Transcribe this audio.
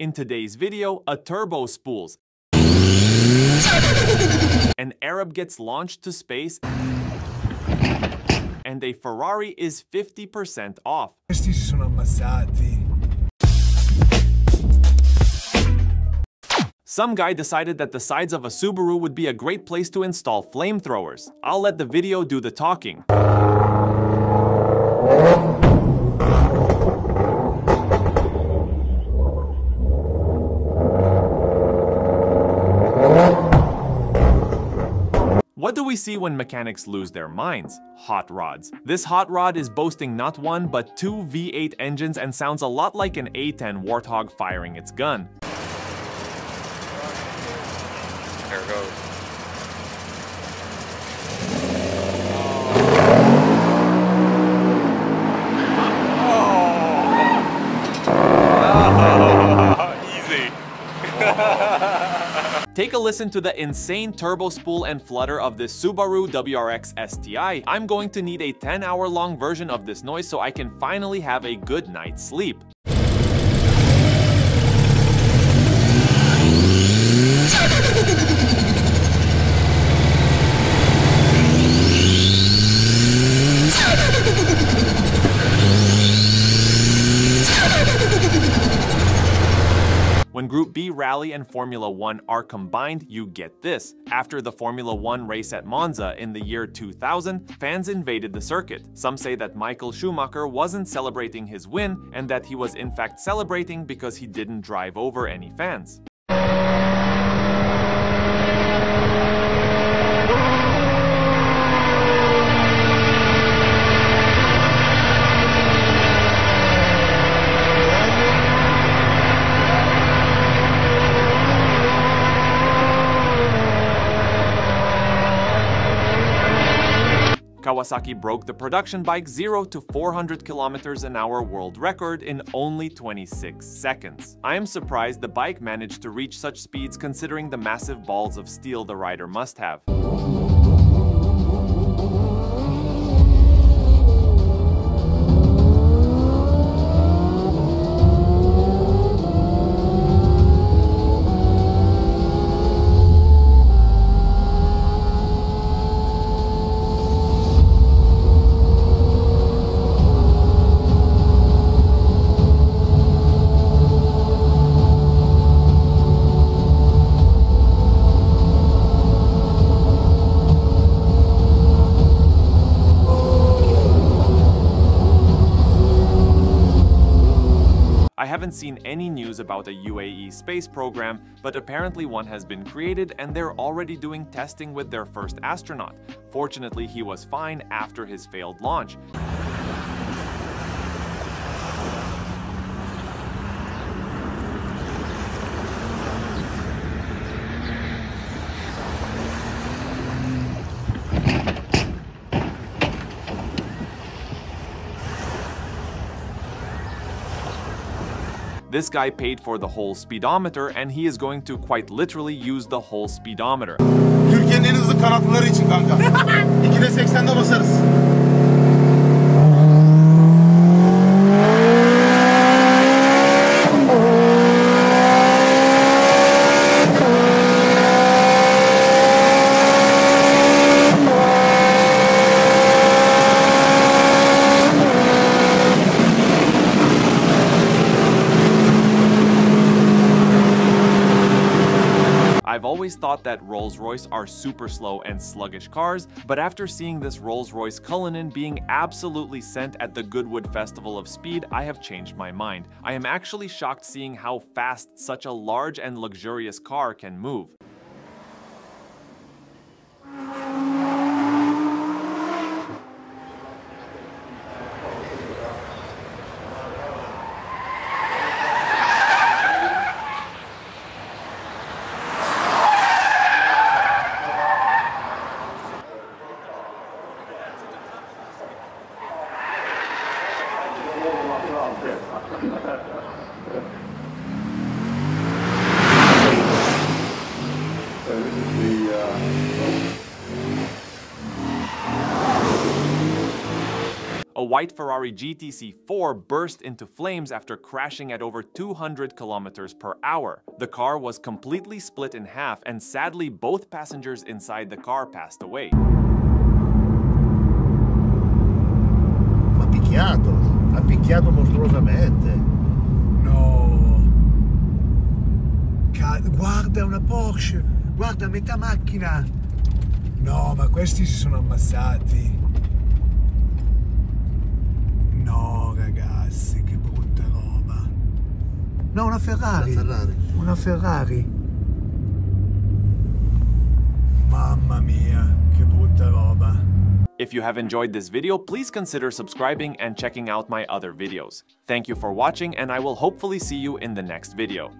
In today's video, a turbo spools, an Arab gets launched to space, and a Ferrari is 50% off. Some guy decided that the sides of a Subaru would be a great place to install flamethrowers. I'll let the video do the talking. What do we see when mechanics lose their minds? Hot rods. This hot rod is boasting not one, but two V8 engines and sounds a lot like an A10 Warthog firing its gun. There it goes. Take a listen to the insane turbo spool and flutter of this Subaru WRX STI. I'm going to need a 10-hour-long version of this noise so I can finally have a good night's sleep. When Group B Rally and Formula One are combined, you get this. After the Formula One race at Monza in the year 2000, fans invaded the circuit. Some say that Michael Schumacher wasn't celebrating his win and that he was in fact celebrating because he didn't drive over any fans. Kawasaki broke the production bike 0 to 400 kilometers an hour world record in only 26 seconds. I am surprised the bike managed to reach such speeds considering the massive balls of steel the rider must have. I haven't seen any news about a UAE space program, but apparently one has been created and they're already doing testing with their first astronaut. Fortunately, he was fine after his failed launch. This guy paid for the whole speedometer, and he is going to quite literally use the whole speedometer. Türkiye'nin en hızlı kanatlıları için kanka. 2'de 80'de basarız. I've always thought that Rolls-Royce are super slow and sluggish cars, but after seeing this Rolls-Royce Cullinan being absolutely sent at the Goodwood Festival of Speed, I have changed my mind. I am actually shocked seeing how fast such a large and luxurious car can move. white Ferrari GTC4 burst into flames after crashing at over 200 kilometers per hour. The car was completely split in half, and sadly, both passengers inside the car passed away. Ma picchiato, ha picchiato mostruosamente. No. Guarda una Porsche, guarda metà macchina. No, ma questi si sono ammazzati. No, ragazzi, che brutta roba. No, una Ferrari. Una Ferrari. Una Ferrari. Mamma mia, che brutta roba. If you have enjoyed this video, please consider subscribing and checking out my other videos. Thank you for watching, and I will hopefully see you in the next video.